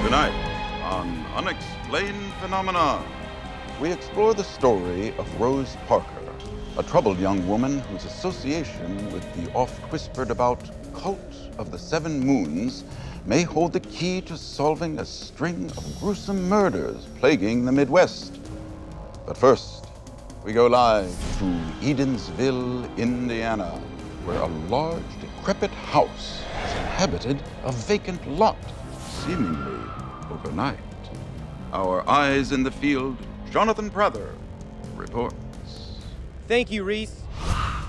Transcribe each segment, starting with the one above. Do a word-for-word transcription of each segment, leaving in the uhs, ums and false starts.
Tonight on Unexplained Phenomena, we explore the story of Rose Parker, a troubled young woman whose association with the oft-whispered-about Cult of the Seven Moons may hold the key to solving a string of gruesome murders plaguing the Midwest. But first, we go live to Edensville, Indiana, where a large, decrepit house has inhabited a vacant lot, seemingly overnight. Our eyes in the field, Jonathan Prather reports. Thank you, Reese.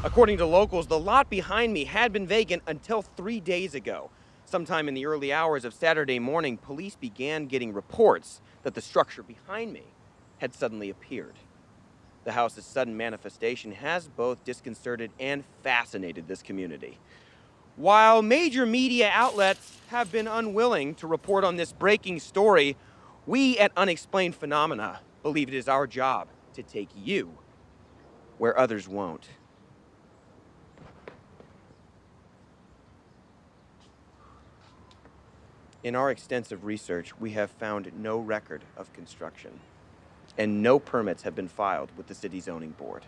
According to locals, the lot behind me had been vacant until three days ago. Sometime in the early hours of Saturday morning, police began getting reports that the structure behind me had suddenly appeared. The house's sudden manifestation has both disconcerted and fascinated this community. While major media outlets have been unwilling to report on this breaking story, we at Unexplained Phenomena believe it is our job to take you where others won't. In our extensive research, we have found no record of construction, and no permits have been filed with the city zoning board.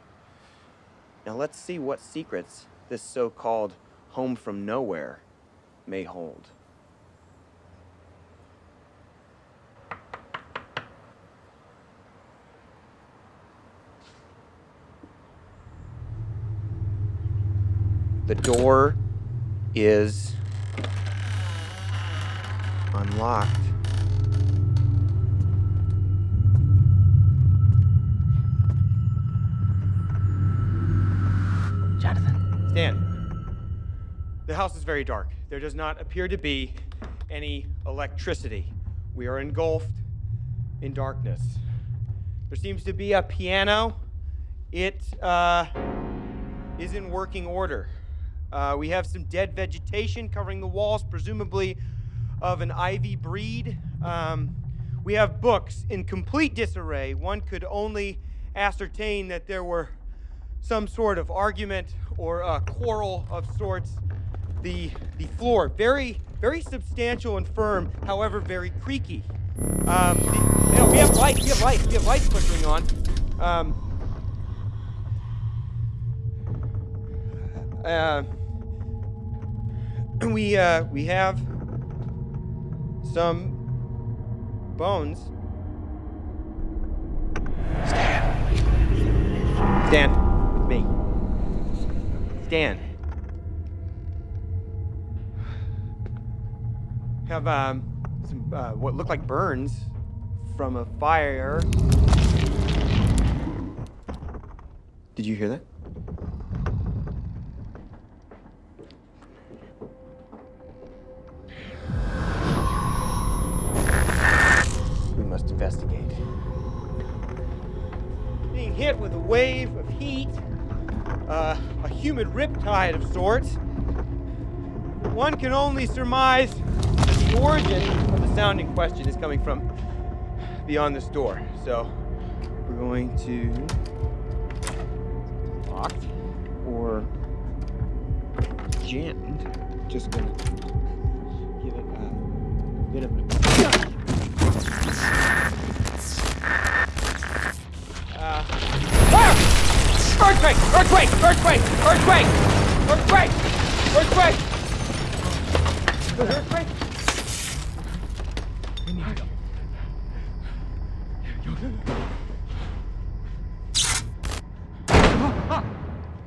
Now let's see what secrets this so-called home from nowhere may hold. The door is unlocked. Jonathan. Stan. The house is very dark. There does not appear to be any electricity. We are engulfed in darkness. There seems to be a piano. It uh, is in working order. Uh, we have some dead vegetation covering the walls, presumably of an ivy breed. Um, we have books in complete disarray. One could only ascertain that there were some sort of argument or a quarrel of sorts. The, the floor, very, very substantial and firm, however, very creaky. Um, the, you know, we have lights, we have lights, we have lights flickering on. Um, uh, we, uh, we have some bones. Stan. Stan, me. Stan. Have um, some, uh, what look like burns from a fire. Did you hear that? We must investigate. Being hit with a wave of heat, uh, a humid riptide of sorts, one can only surmise the origin of the sound in question is coming from beyond this door. So we're going to lock or jammed. Just gonna give it a bit of a uh, ah! Earthquake! Earthquake! Earthquake! Earthquake! Earthquake! Earthquake! Earthquake! Earthquake!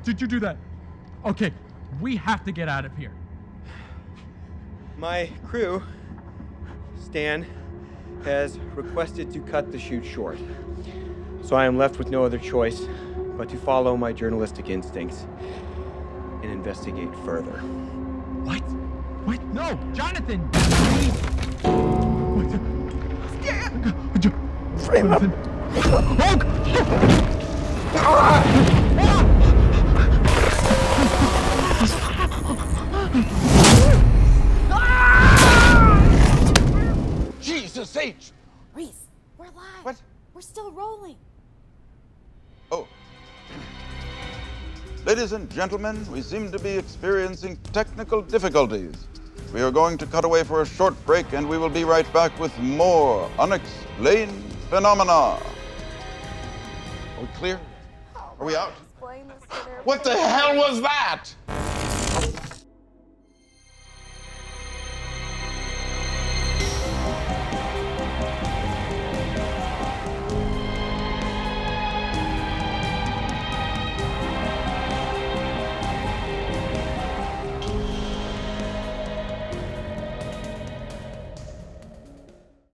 Did you do that? Okay, we have to get out of here. My crew, Stan, has requested to cut the shoot short. So I am left with no other choice but to follow my journalistic instincts and investigate further. What? What? No, Jonathan! What? Stan! Frame up! Oh! Jesus H! Reese, we're live. What? We're still rolling. Oh. Ladies and gentlemen, we seem to be experiencing technical difficulties. We are going to cut away for a short break, and we will be right back with more Unexplained Phenomena. Are we clear? Are we out? What the hell was that?